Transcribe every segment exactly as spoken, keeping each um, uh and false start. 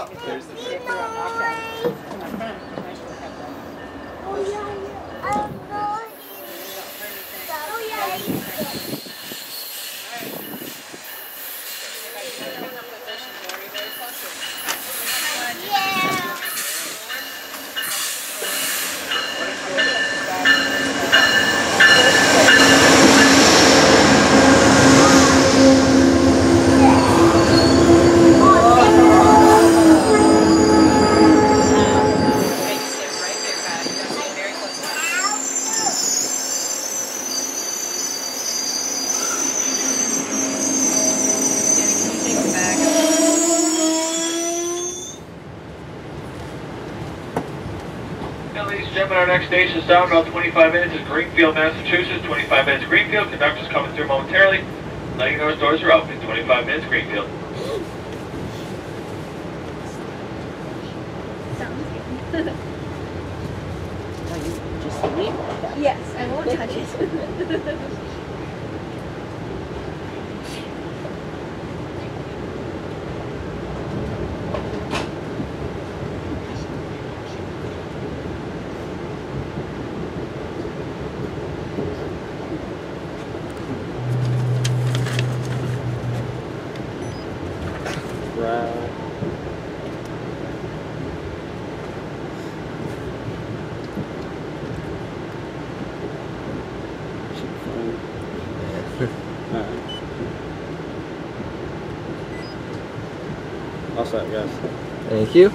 Oh, there's the tree. Ladies and gentlemen, our next station is down about twenty-five minutes is Greenfield, Massachusetts. twenty-five minutes Greenfield. Conductor's coming through momentarily. Letting you know those doors are open. twenty-five minutes Greenfield. Are you just leave? Yes, I won't touch it. All set, guys. Thank you.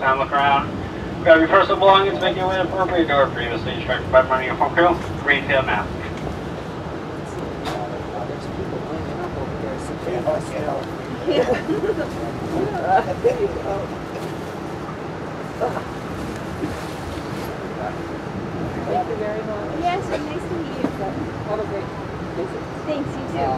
Now look around. Grab your personal belongings, make your way to the appropriate door previously instructed by running your phone crew. Greenfield now. Thank you very much. Yes, yeah, nice to meet you. Have a great visit. Thanks, you too. Uh,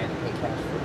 I had to pay cash for it.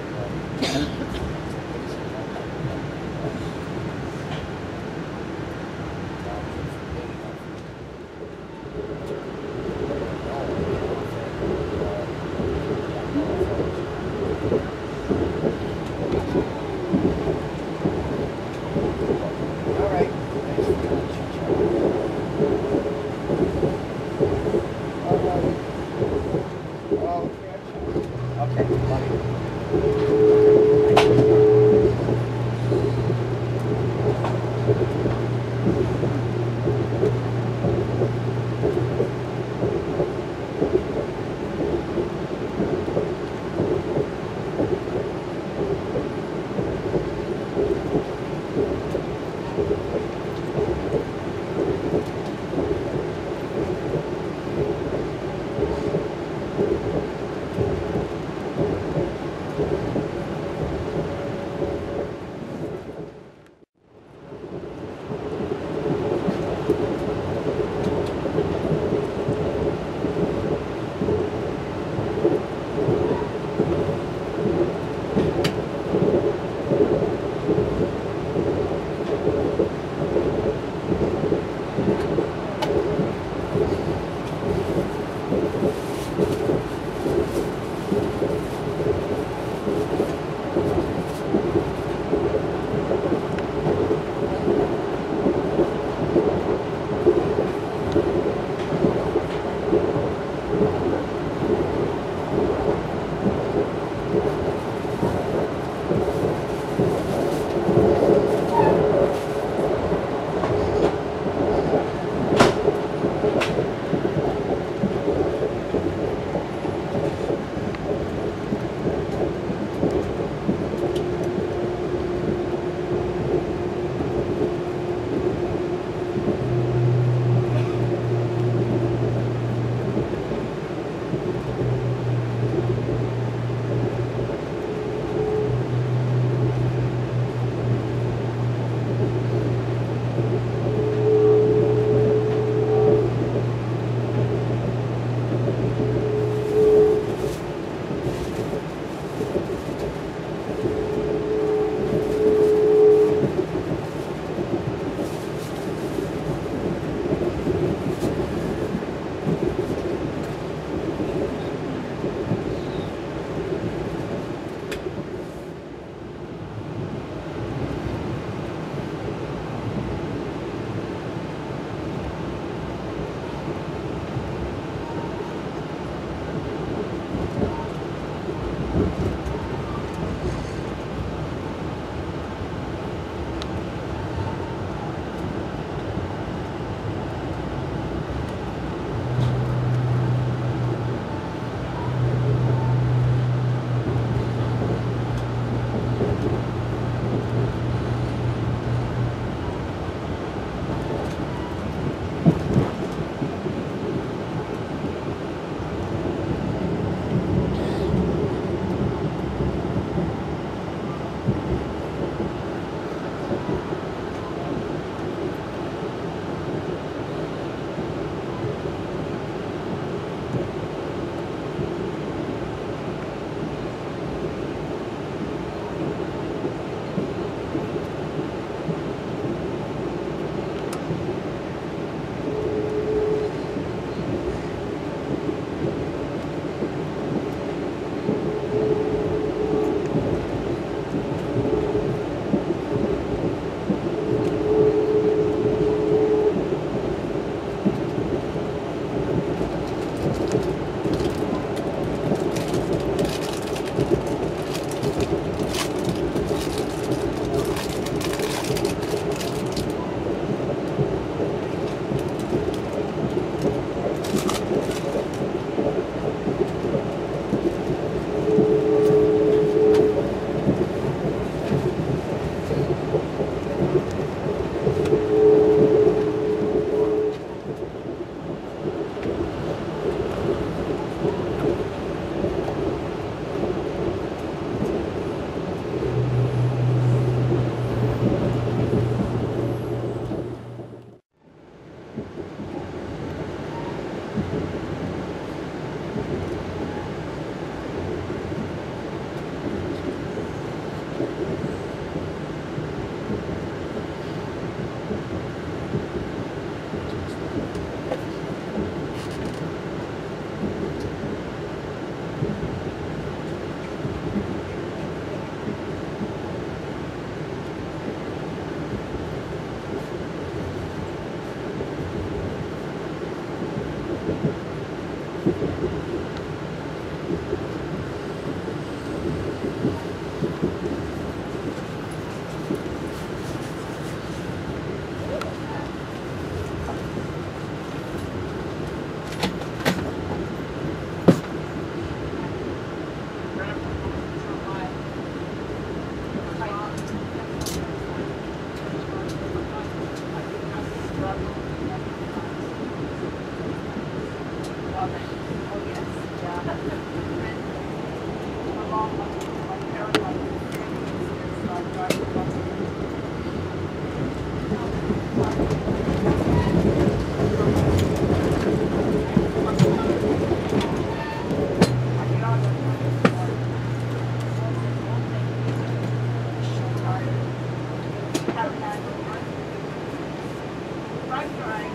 I'm trying.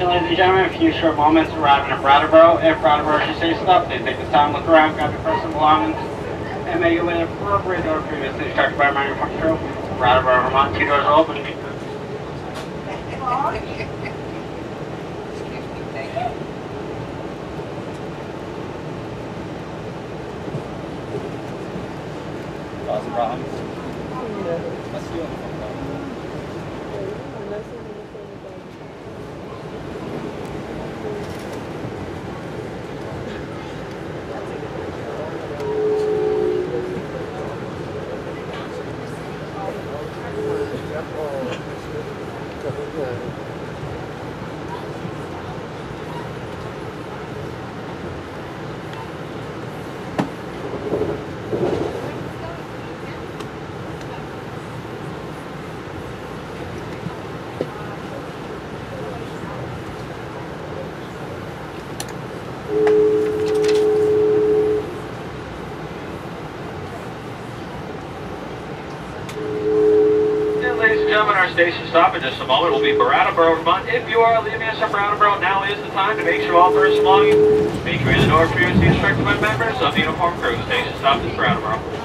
Ladies and gentlemen, in a few short moments, we're arriving at Brattleboro. If Brattleboro should say stop, please take this time, look around, grab your personal belongings, and make your way to the appropriate door previously instructed by minor control. Brattleboro, Vermont, two doors open. station stop in just a moment will be Brattleboro, Vermont. If you are leaving us at Brattleboro, now is the time to make sure all persons belonging make your way to the door for your seats, direct to members of the uniformed crew. The station stop is Brattleboro.